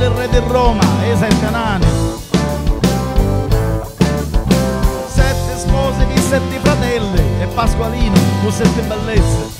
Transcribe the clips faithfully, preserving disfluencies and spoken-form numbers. del re di Roma, Esa il Cananeo. Sette spose di sette fratelli e Pasqualino con sette bellezze.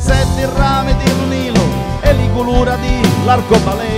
Sette rami di un nilo e l'incolura di l'arcobaleno.